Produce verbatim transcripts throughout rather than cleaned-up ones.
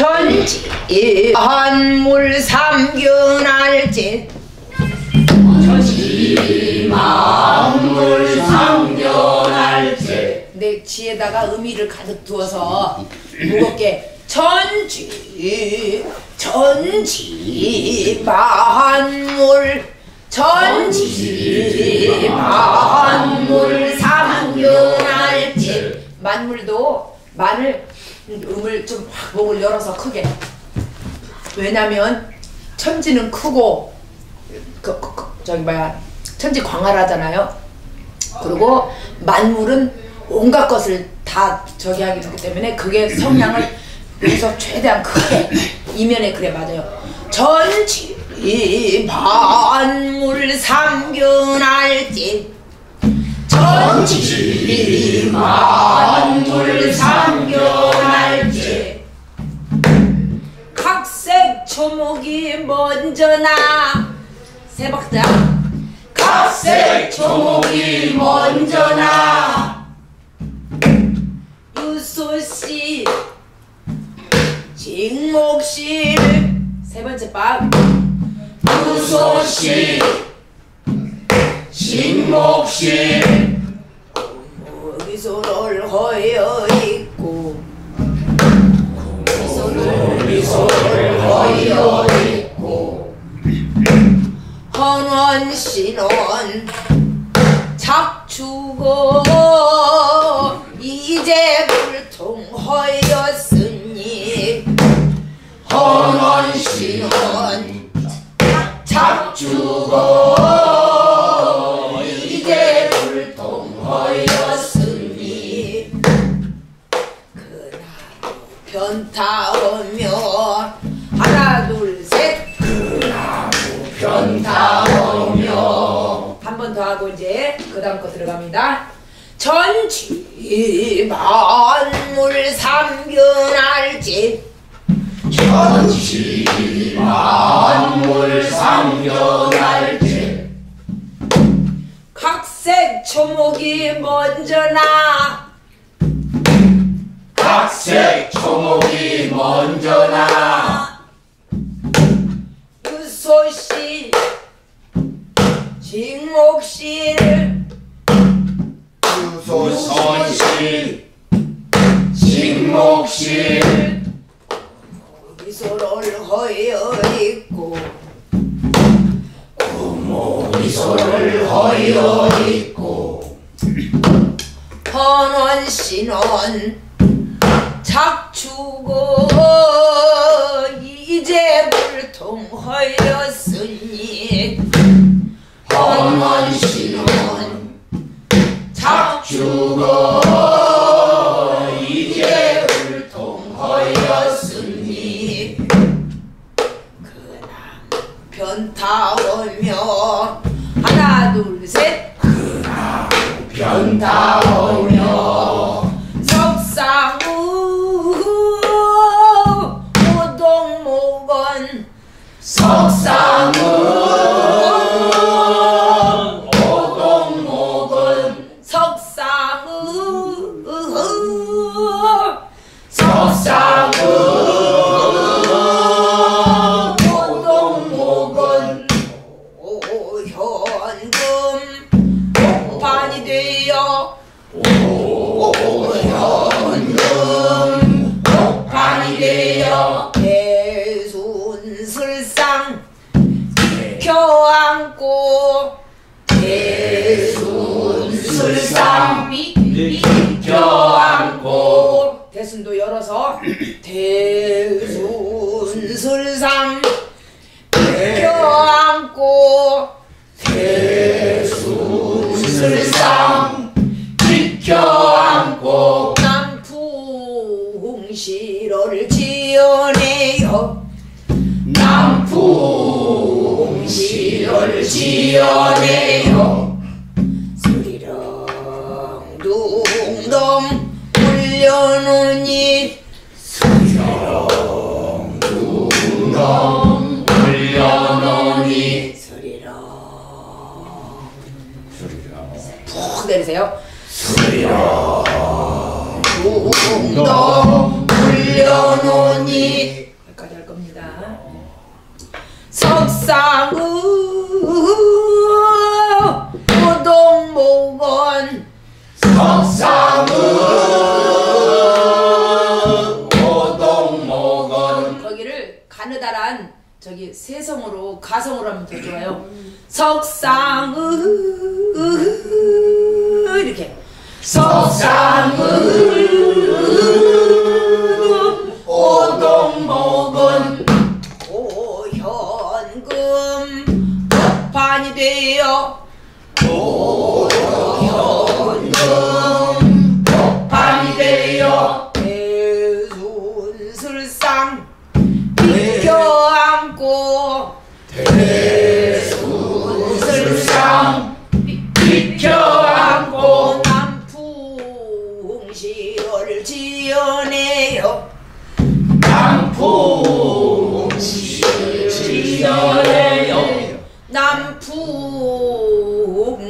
전지 한물 삼균할지 전지 만물 삼균할지 내 지에다가 의미를 가득 두어서 무겁게 전지 전지 만물 전지 만물 삼균할지 만물도 만을 음을 좀 확 목을 열어서 크게. 왜냐면 천지는 크고 그, 그, 그, 저기 뭐야 천지 광활하잖아요. 그리고 만물은 온갖 것을 다 저기 하기 좋기 때문에 그게 성향을 여기서 최대한 크게 이면에 그래 맞아요. 전지 만물 삼균할진 전지 만물 삼균할지 각색 초목이 먼저나 세 박자 각색 초목이 먼저나 유소씨 직목씨 세 번째 박 유소씨 직목씨 고무리소를 허여 있고 고무리소를 허여 있고 헌원신원 작추고 이제 불통허였으니 헌원신원 작추고 변타오며 하나 둘 셋 그나무 변타오며 한 번 더 하고 이제 그 다음 거 들어갑니다. 전지 만물 삼균할지 전지 만물 삼균할지 각색 초목이 먼저나 각색 초목이 먼저나 유소씨 직목씨 유소씨 직목씨 고무리소를 허여있고 고무리소를 허여있고 헌원신원 작추고 이제 불통허였으니 헌원신원 작추고 이제 불통허였으니 그나무 변타오며 하나 둘 셋 그나무 변타오며 석상은 오동목은 석상은 석상은 오동목은 오현금 오판이 되어 오현금 오판이 되어 개순슬상 껴안고 대순술상 껴안고 대순도 열어서 대순술상 껴안고 대순술상 껴안고 난 풍시로를 지어내요 난 풍시를 지어내요 수령둥동 울려노니 수령둥동 울려노니 수령 푹 내리세요 수령둥동 울려노니 거기를 가느다란 저기 세성으로 가성으로 하면 더 좋아요. 석상으 이렇게 석상으 오동 먹은 오현금 법판이 되어 오현금 법판이 되어 대순술상 비켜안고 대순술상 비켜안고 남풍시를 지어내요 남풍시를 지어내요 남풍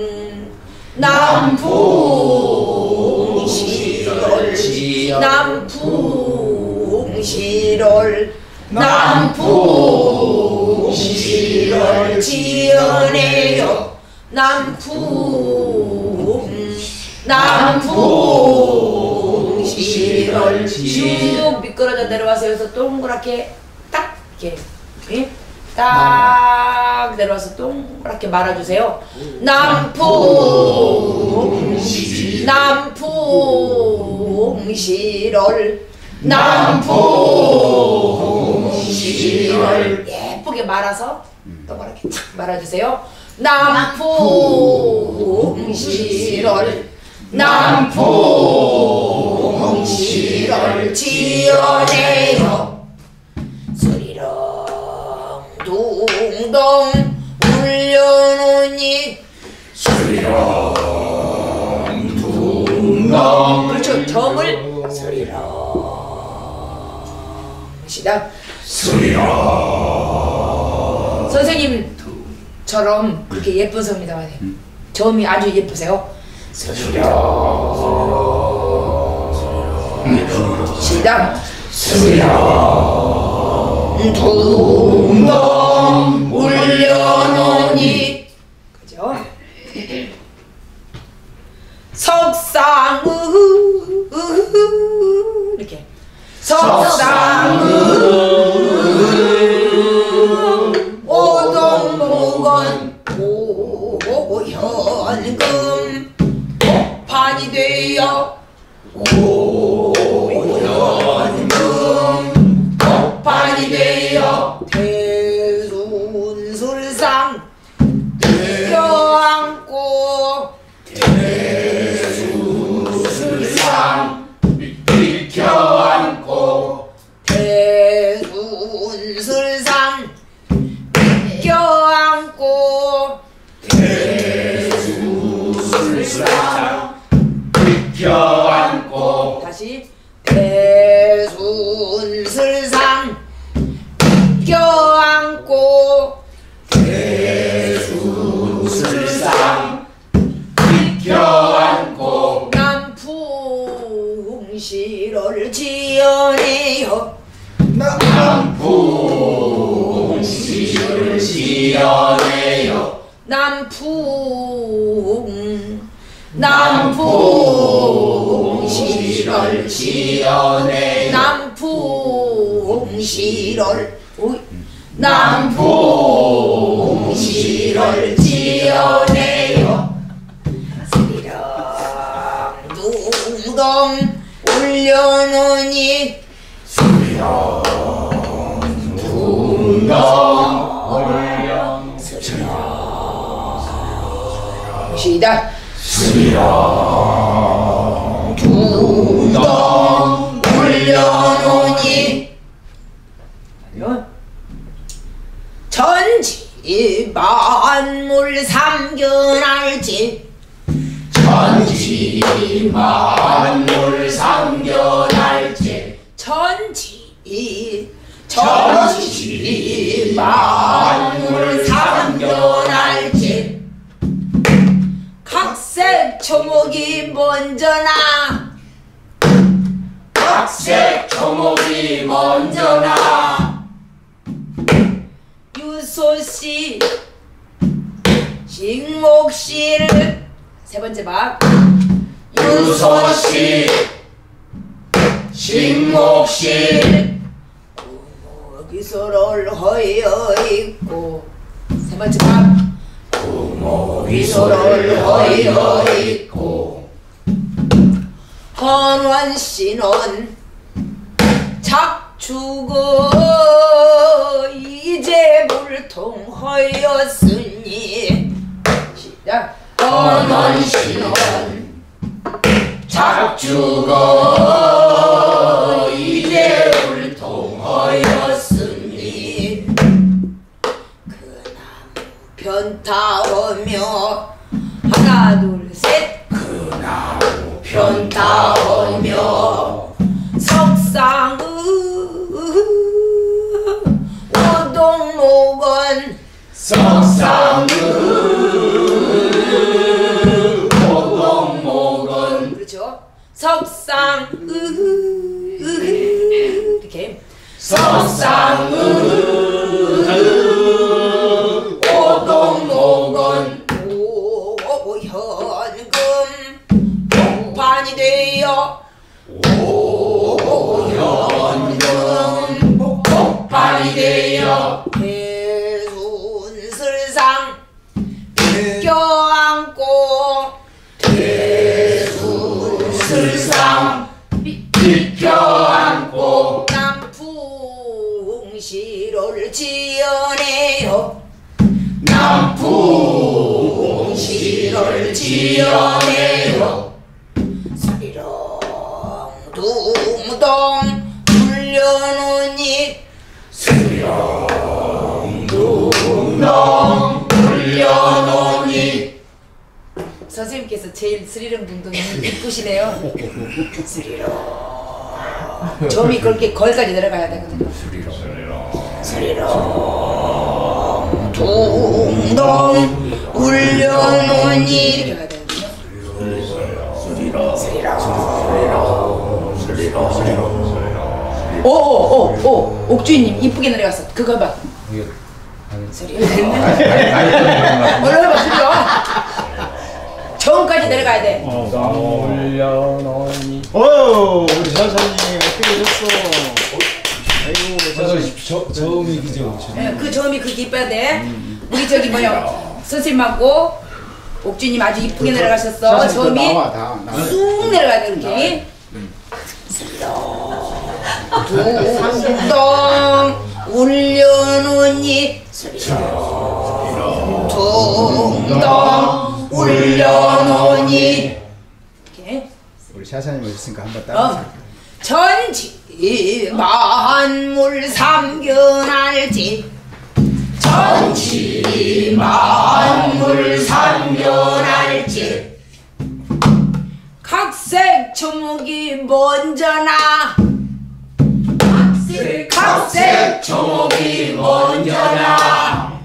남풍시를 지어 남풍시를 남풍시를 지어내요 남풍 남풍시를 지어 쭉 미끄러져 내려와서 여기서 동그랗게 딱 이렇게 이렇게 딱 내려와서 동그랗게 말아주세요. 남풍시 남풍시를 남풍시를 예쁘게 말아서 동그랗게 착 말아주세요. 남풍시를 남풍시를 지어내요. 수리렁 둥동 울려노니 수리렁 둥동 그렇죠. 점을 수리렁 시작 수리렁 선생님처럼 그렇게 예쁜 성이다 말이에요. 점이 아주 예쁘세요. 수령 시작 수령 둥둥 울려노니 그죠? 석상으 이렇게 석상으 오동무건 오현금 판이 되어 오현금 법판이 되어 대순술상 비켜안고 대순술상 비켜안고 대순술상 비켜안고 대순술상 비켜안고 다시 대순술상 비켜안고 대순술상 비켜안고 남풍시를 지어내요 남풍시를 지어내요 남풍 남풍시를 지어내요 남풍시를 남풍시를 지어내요 수령둥동 울려노니 수령둥동 울려노니 시작 수령 둥동 울려노니 전지만물 삼견할지 전지만물 삼견할지 전지 전지만물 삼견할지 각색 초목이 먼저나 각색 초목이 먼저나 유소씨 식목실 세 번째 막 주소식 신목식 구목이소를 허여 있고 세 번째 밥 구목이소를 허여 있고 헌환신원 작주고 이제 불통 허였으니 시작 헌환신원 작주고 이제 불통하였으니 그 나무 편타오며 하나 둘 셋 그 나무 편타오며 석상의 오동록은 석상의 석상 으흐 이렇게 석상 으흐 오동록은 오현금 복판이 되어 오현금 복판이 되어 대순슬상 껴안고 슬상 비껴안고 남풍시로를 지어내요 남풍시로를 지어내요 수령둥동 불려노니 수령둥동 불려노니 선생님께서 제일 스리렁둥둥이 이쁘시네요. 스리렁 점이 그렇게 걸까지 내려가야 되거든요. 스리렁 스리렁 둥둥 울려노니 이렇게 가야 되거든요. 스리렁 스리렁 스리렁 스리렁 오오오오 옥주인님 이쁘게 내려갔어. 그거 봐. 스리렁 올라가 봐. 스리렁 저음까지 내려가야 돼. 올려놓니. 어, 오, 우리 선생님 어떻게 됐어? 아이고, 저 저음이 그죠. 네, 그 저음이 그렇게 이뻐야 돼. 음. 우리 저기 뭐야 선생님하고 옥주님 아주 이쁘게 내려가셨어. 저음이 쑥 내려가야 돼 이렇게. 둥둥 울려놓니. 둥둥 울려노니 이렇게 우리 샤샤님 오셨으니까 한번 따라서 전지 만물 삼견할지 전지 만물 삼견할지 각색 초목이 먼저나 각색, 각색 초목이 먼저나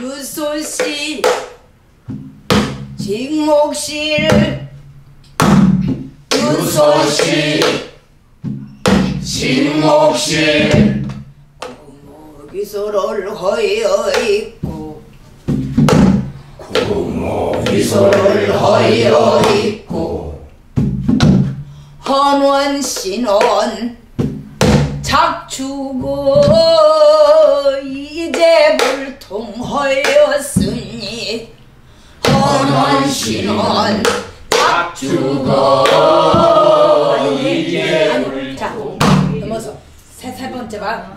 유소실 식목실 유소실 식목실 구목이소를 허여 있고 구목이소를 허여 있고 헌원신원 작주고 이제 불통하였으니 헌원신원 작주고 이제 불통. 자, 넘어서 세, 세 번째 봐.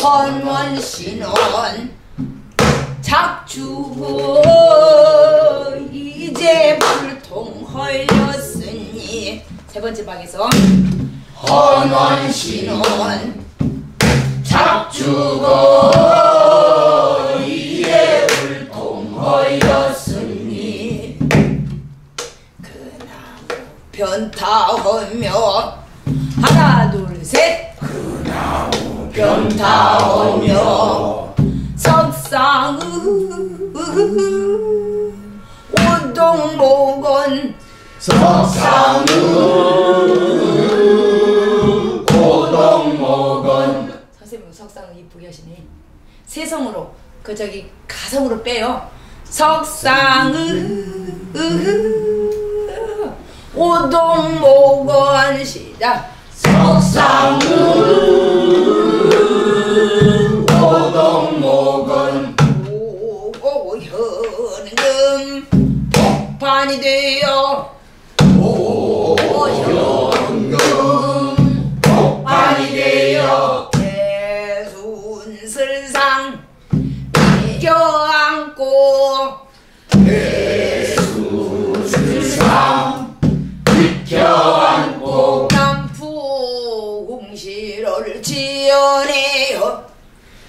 헌원신원 작주고 이제 불통하였으니 세 번째 방에서 헌원신원 작주고 이에 불통하였으니 그 나무 편타오며 하나 둘 셋 그 나무 편타오며 석상의 오동록은 석상의 오동록은 선생님 석상을 이쁘게 하시네. 세성으로 그 저기 가성으로 빼요. 석상을 오동오건 시작. 석상은 오동오건 오현금 복판이 되어 오현금 복판이 되어 대순슬상 껴안고 대순슬상 껴안고 남풍시로를 지어내요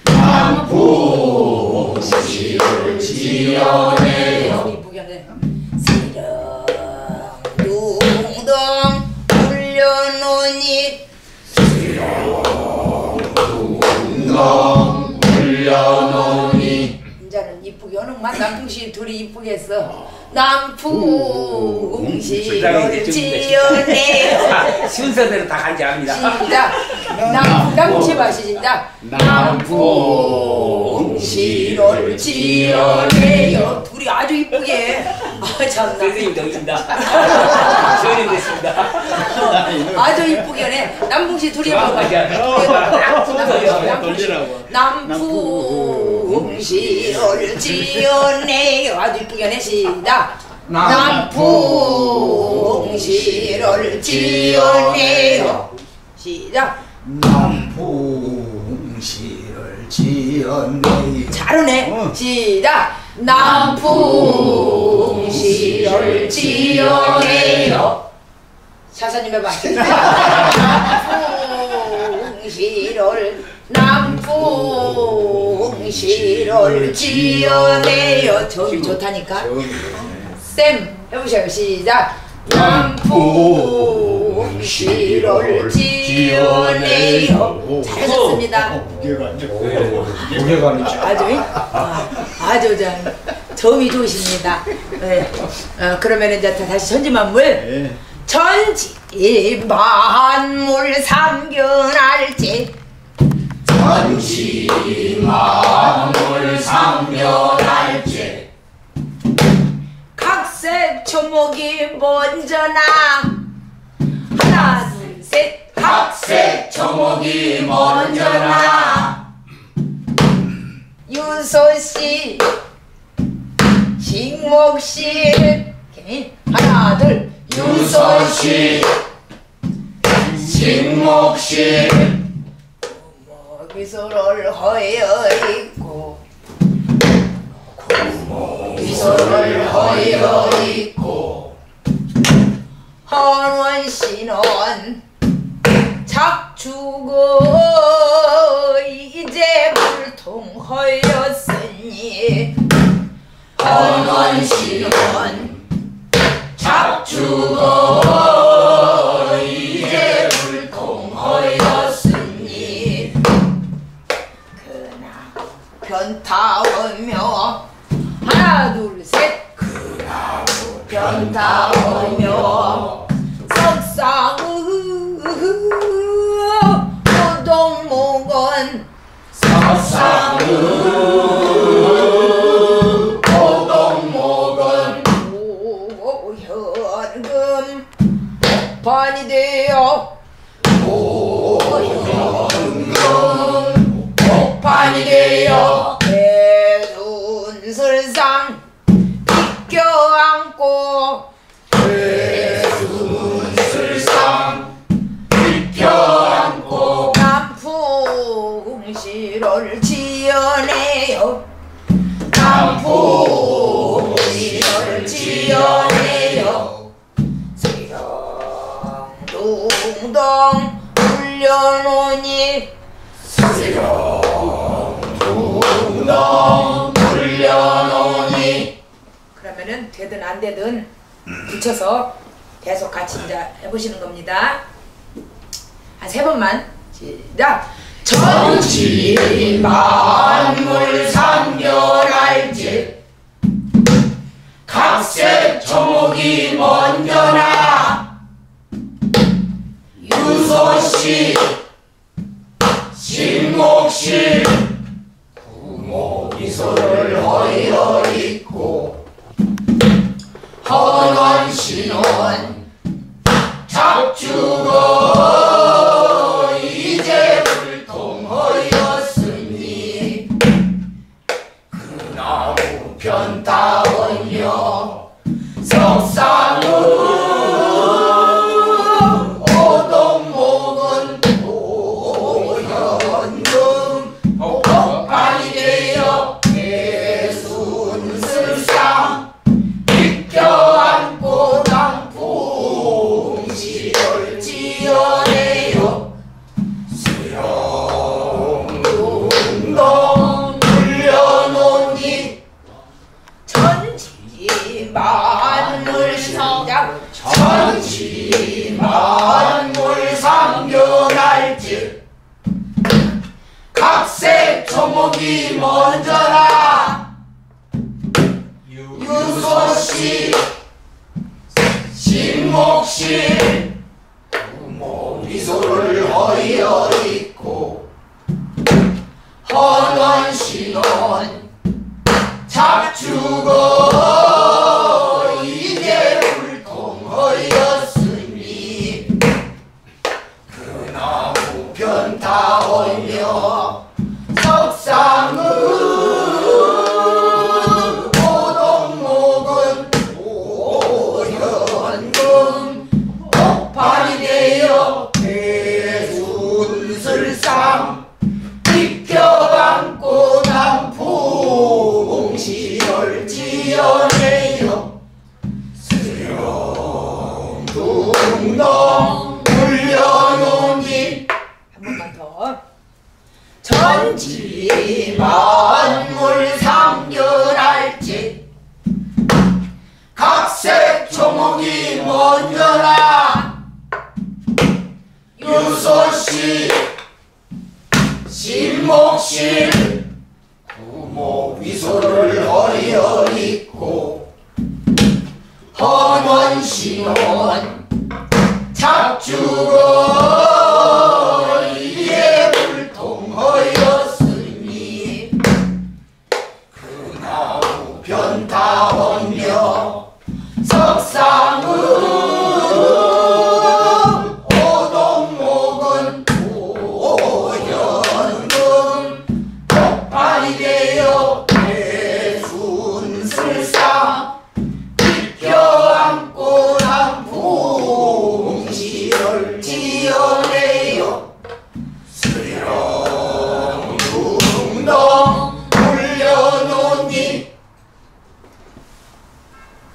남풍시로를 지어내요 시렁둥둥 울려노니 시렁둥둥 울려노니 이제는 이쁘게 오는만 남풍시 둘이 이쁘게 했어. 남풍시 지어내요. 순서대로 다 같이 합니다. 시작. 남풍시 마시자. 남풍시를 지어내요. 둘이 아주 이쁘게. 아 참나. 선생님 덕입니다. 시원님 됐습니다. 아주 이쁘게네. 남풍시 둘이 한번 가자. 남풍 풍시를 지어내요. 아주 이쁘게 하네. 시작. 남풍시를 지어내요. 시작. 남풍시를 지어내요. 잘하네. 시작. 남풍시를 지어내요. 사사님 해봐. 남풍시를 남풍 시를 지어내요. 저기 좋다니까. 쌤 해보세요. 시작. 남풍시를 지어내요. 잘하셨습니다. 아주 아주 점이 좋으십니다. 네. 어, 그러면 이제 다시 천지만물 천지만물 삼견할지 천지만물 삼견할지 각색 초목이 먼저나 하나 둘 셋 각색 초목이 먼저나 유소씨 식목씨 하나 둘 유소씨 식목씨 미소를 허여있고 미소를 허여있고 헌원신원 작주고 이제 불통허였으니 헌원신원 작주고 이제 불통허였으니 변타오며 하나 둘 셋 변타오며 석상우 오동오건 석상우 오동오건 오현금 복판이 되어 오현금 복판이 되어 대순슬상 껴안고 대순슬상 껴안고 남풍시를 지어내요 남풍시를 지어내요 시렁둥둥 울려노니 시렁둥둥 울려노니. 그러면은 되든 안 되든 붙여서 계속 같이 이제 해보시는 겁니다. 한 세 번만. 시작. 천지만물 삼견할지 각색 초목이 먼저나 유소씨 식목씨 구목이소를 허여있고 헌원신원 삭주고 이제 불통하였으니 그나무 편다운여 석상은 오동목은 도현금 복판이 되어 대순슬상 빗겨한 보당 봉지를 지어내요. 수령운동 물려놓니 천지마 천지 만물 상견할지 각색 초목이 먼저라. 유소씨 신목실 미소를 허여 있고 헌원신원 잡주고 다올려 석상은 오동목은 도현금 폭발이 되어 대순슬상 비켜방고 남풍시를 지어내요. 수령둥동 천지 만물 상견할지 각색 초목이 먼저라. 유소씨 신목실 부모 위소를 허여 있고 헌원신원 잡주고 변타원며 석상은 오동목은 도현금 폭발이 되어 대순슬상 비껴안고 남풍시를 지어내요. 수령둥동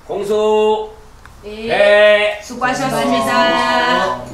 공수. 네. 네. 수고하셨습니다. 수고하셨습니다.